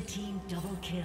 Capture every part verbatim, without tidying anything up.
Red team double kill.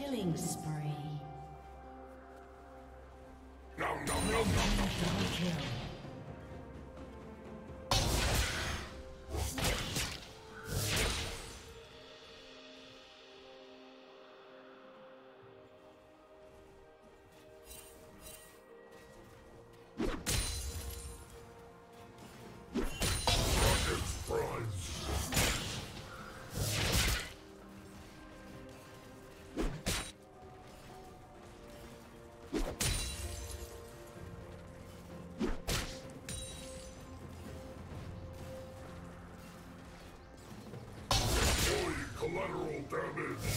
Killing spree. No, no, no, no, no, no. Kill. Collateral damage!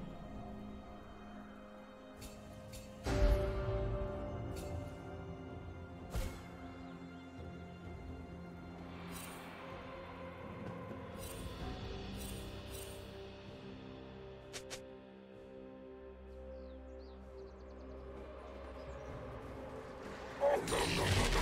Oh, no, no, no.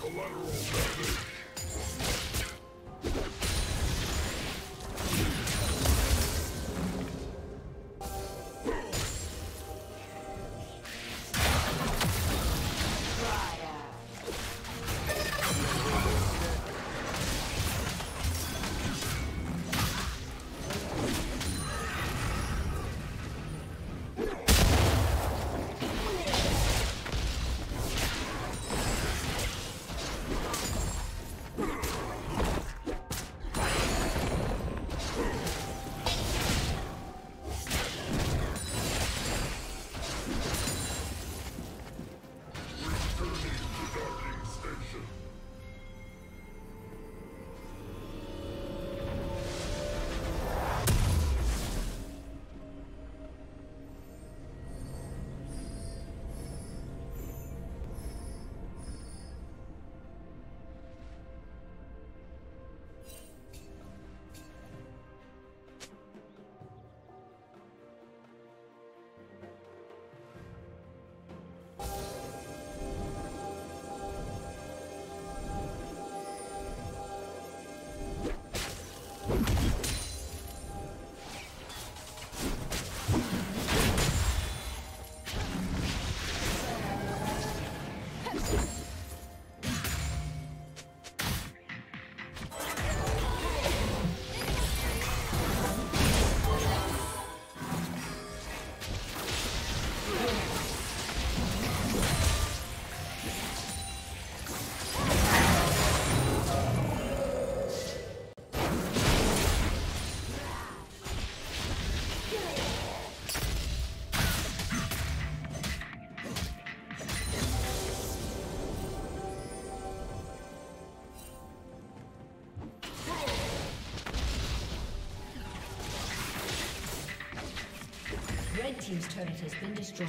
Collateral damage. team's turret has been destroyed.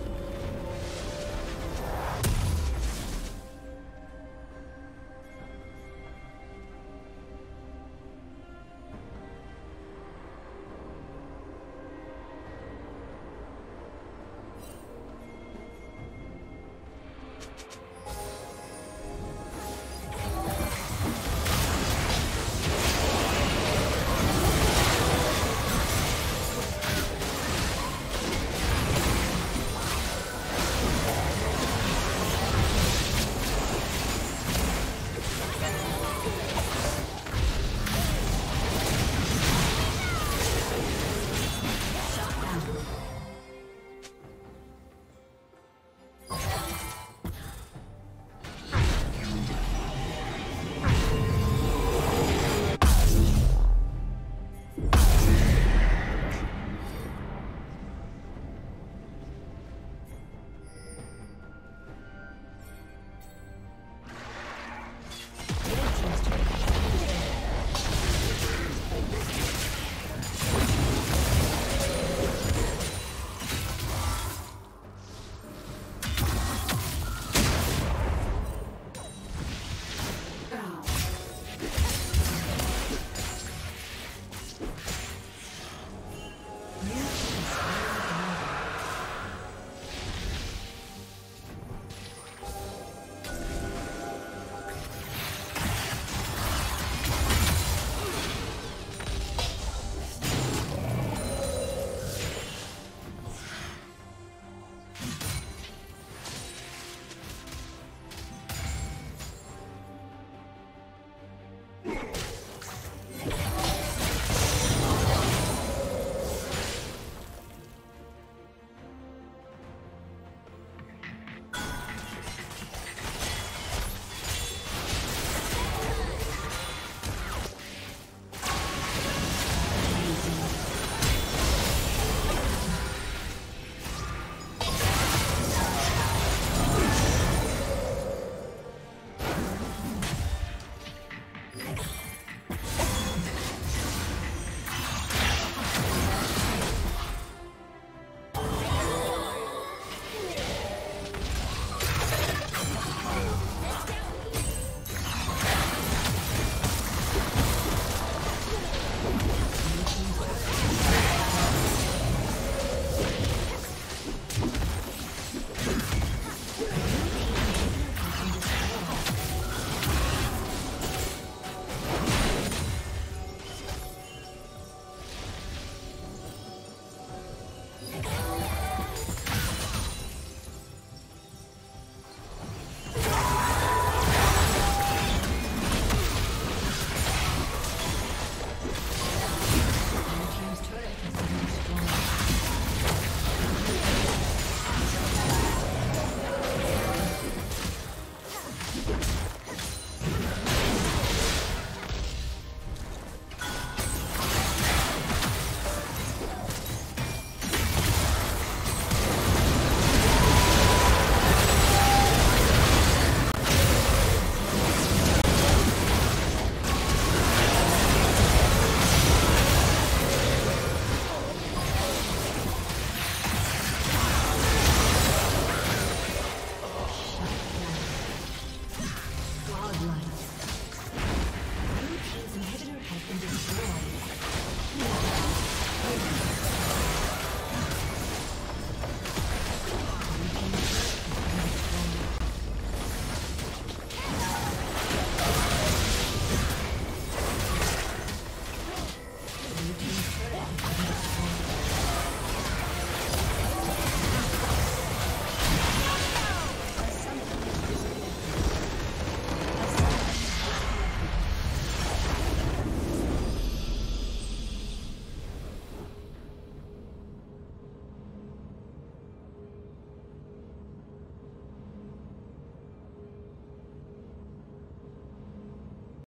You